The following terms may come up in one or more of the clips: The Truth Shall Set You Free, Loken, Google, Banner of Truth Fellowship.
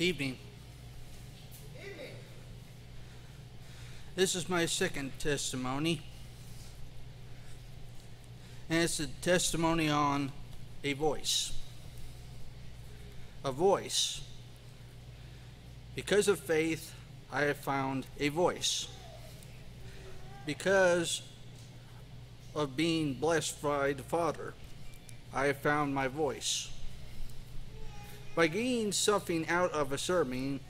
Evening. Evening. This is my second testimony, and it's a testimony on a voice. A voice. Because of faith, I have found a voice. Because of being blessed by the Father, I have found my voice. By getting something out of a sermon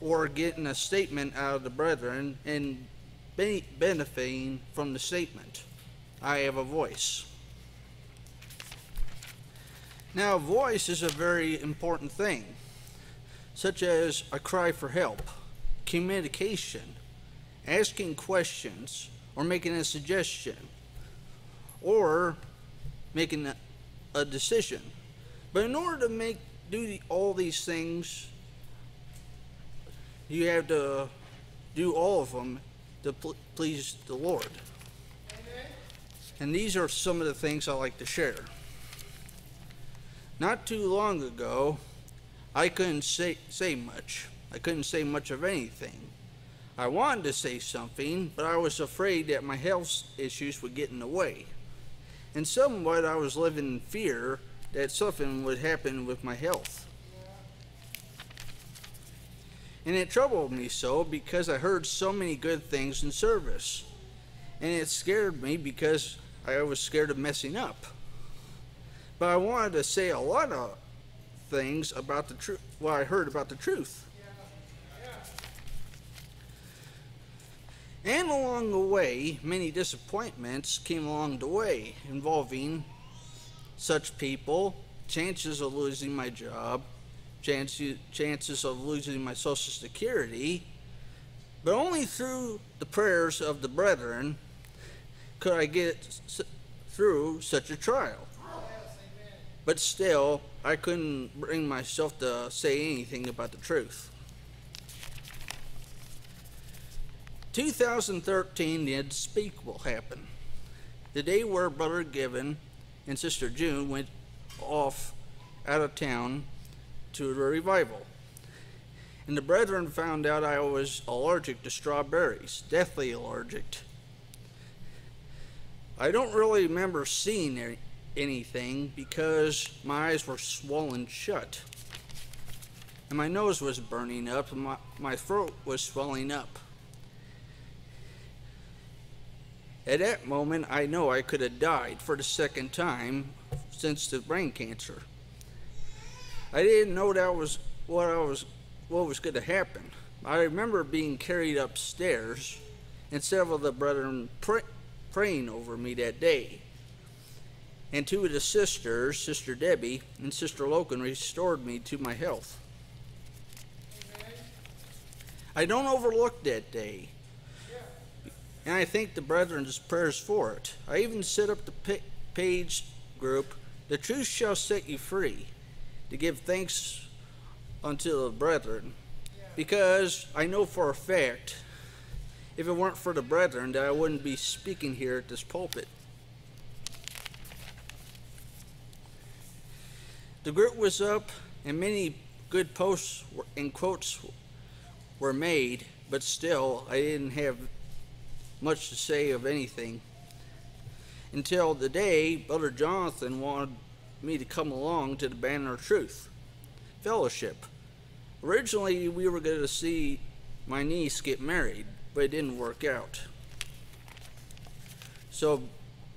or getting a statement out of the brethren and benefiting from the statement, I have a voice. Now, voice is a very important thing, such as a cry for help, communication, asking questions, or making a suggestion, or making a decision. But in order to do all these things, you have to do all of them to please the Lord. Amen. And these are some of the things I like to share. Not too long ago, I couldn't say much. I couldn't say much of anything. I wanted to say something, but I was afraid that my health issues would get in the way. And somewhat, I was living in fear that something would happen with my health. And it troubled me so because I heard so many good things in service. And it scared me because I was scared of messing up. But I wanted to say a lot of things about the truth, what I heard about the truth. And along the way, many disappointments came along the way, involving such people, chances of losing my job, chances of losing my Social Security. But only through the prayers of the brethren could I get through such a trial. But still, I couldn't bring myself to say anything about the truth. 2013, the unspeakable will happen. The day where Brother Given and Sister June went off out of town to the revival. And the brethren found out I was allergic to strawberries, deathly allergic. I don't really remember seeing anything because my eyes were swollen shut. And my nose was burning up and my throat was swelling up. At that moment, I know I could have died for the second time since the brain cancer. I didn't know that was what was going to happen. I remember being carried upstairs and several of the brethren praying over me that day. And two of the sisters, Sister Debbie and Sister Loken, restored me to my health. Amen. I don't overlook that day. And I thank the brethren's prayers for it. I even set up the page group, The Truth Shall Set You Free, to give thanks unto the brethren. Because I know for a fact, if it weren't for the brethren, that I wouldn't be speaking here at this pulpit. The group was up, and many good posts and quotes were made, but still, I didn't have much to say of anything until the day Brother Jonathan wanted me to come along to the Banner of Truth Fellowship. Originally, we were going to see my niece get married, but it didn't work out. So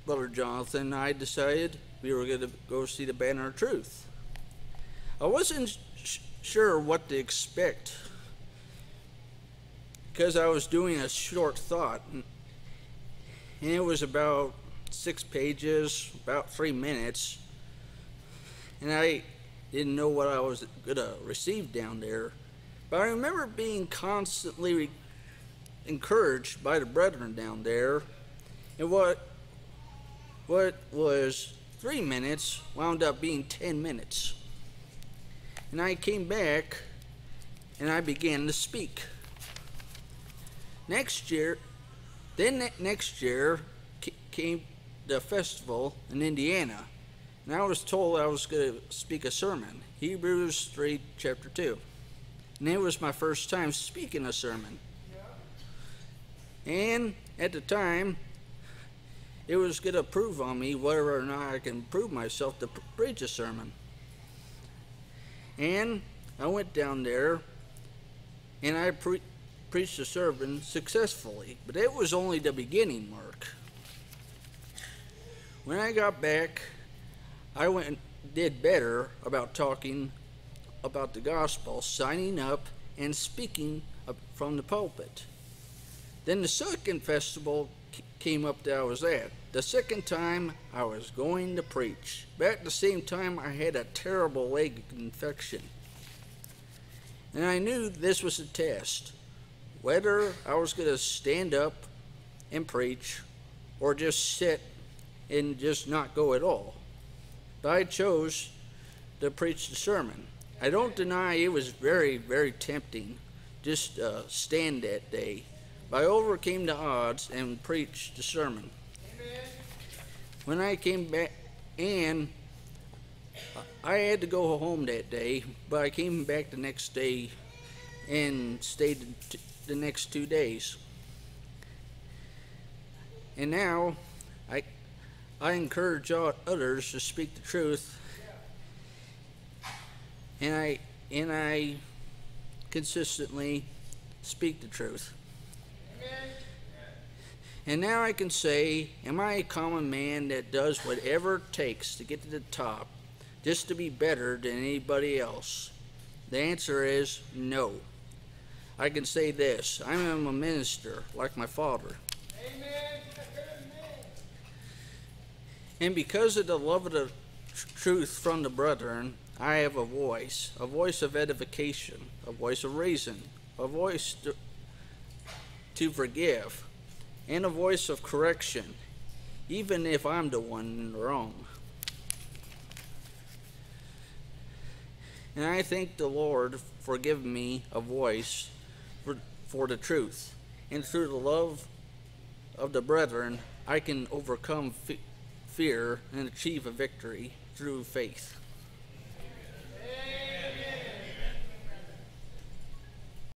Brother Jonathan and I decided we were going to go see the Banner of Truth. I wasn't sure what to expect because I was doing a short thought, and it was about 6 pages, about 3 minutes, and I didn't know what I was going to receive down there. But I remember being constantly encouraged by the brethren down there, and what was 3 minutes wound up being 10 minutes. And I came back, and I began to speak. Next year came the festival in Indiana, And I was told I was going to speak a sermon, Hebrews 3, chapter 2. And it was my first time speaking a sermon. And at the time, it was going to prove on me whether or not I can prove myself to preach a sermon. And I went down there, and I preached the sermon successfully. But it was only the beginning mark. When I got back, I went and did better about talking about the gospel, signing up, and speaking from the pulpit. Then the second festival came up that I was at. The second time I was going to preach. But at the same time, I had a terrible leg infection. And I knew this was a test, whether I was going to stand up and preach or just sit and just not go at all. But I chose to preach the sermon. I don't deny it was very, very tempting just stand that day. I overcame the odds and preached the sermon. Amen. When I came back, and I had to go home that day, but I came back the next day and stayed the next 2 days. And now I encourage others to speak the truth, and I consistently speak the truth. And now I can say, am I a common man that does whatever it takes to get to the top, just to be better than anybody else? The answer is no. I can say this, I am a minister like my father. Amen. And because of the love of the truth from the brethren, I have a voice of edification, a voice of reason, a voice to forgive, and a voice of correction, even if I'm the one in the wrong. And I thank the Lord for giving me a voice for the truth. And through the love of the brethren, I can overcome fear and achieve a victory through faith.